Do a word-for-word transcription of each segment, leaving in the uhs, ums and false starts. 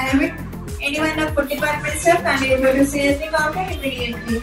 and with anyone of forty-five minutes are unable to see the counter immediately.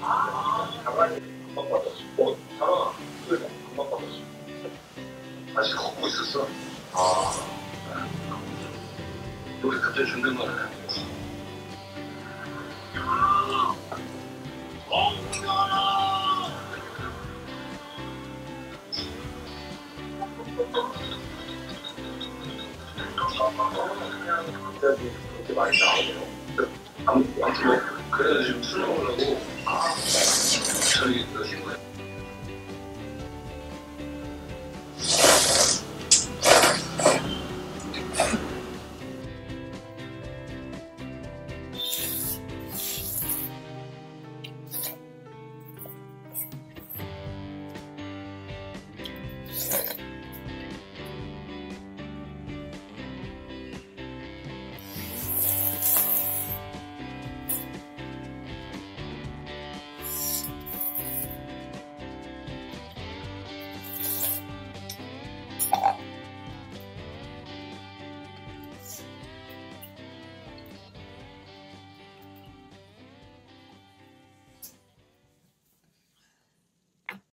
아, 여기까지 준비만 해.